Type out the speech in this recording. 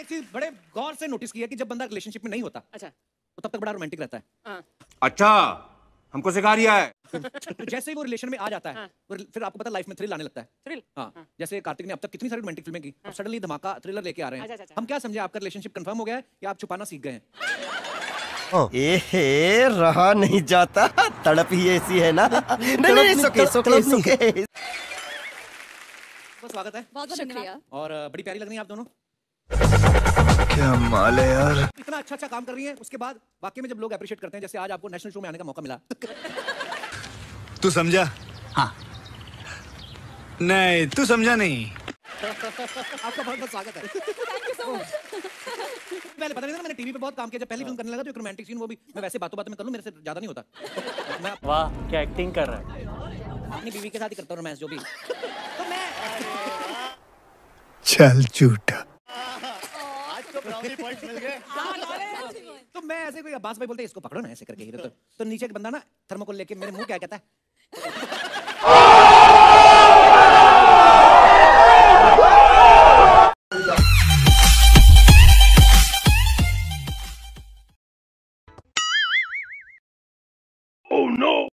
एक चीज बड़े गौर से नोटिस किया कि जब बंदा रिलेशनशिप में नहीं होता अच्छा वो तब तक बड़ा रोमांटिक रहता है। अच्छा हमको सिखा रिया है। तो जैसे ही वो रिलेशन में आ जाता है फिर आपको पता लाइफ में थ्रिल आने लगता है। थ्रिल हाँ। जैसे कार्तिक ने अब तक कितनी सारी रोमांटिक फिल्में की अब सडनली धमाका थ्रिलर लेके आ रहे हैं। हम क्या समझे आपका रिलेशनशिप कंफर्म हो गया है या आप छुपाना सीख गए हैं? एहे रहा नहीं जाता तड़प ही ऐसी है ना। स्वागत है बहुत बहुत शुक्रिया और बड़ी प्यारी लग रही है आप दोनों। क्या माल है यार इतना अच्छा अच्छा काम कर रही हैं। उसके बाद वाकई में जब लोग अप्रिशिएट करते हैं जैसे आज आपको नेशनल शो में आने का मौका मिला। तू समझा? हाँ नहीं तू समझा नहीं। आपका बहुत बहुत स्वागत है। पहले पता नहीं था मैंने टीवी पे बहुत काम किया जब पहली फिल्म करने लगा तो एक रोमांटिक सीन वो भी मैं वैसे बातों-बातों में कर लूं मेरे से ज्यादा नहीं होता। वाह क्या एक्टिंग कर रहा है। अपनी बीवी के साथ ही करता हूं रोमांस जो भी। चल झूठा तो मैं ऐसे कोई अब्बास भाई बोलते हैं इसको पकड़ो ना ऐसे करके हीरो तो नीचे एक बंदा ना थर्मोकोल लेके मेरे मुंह क्या कहता है।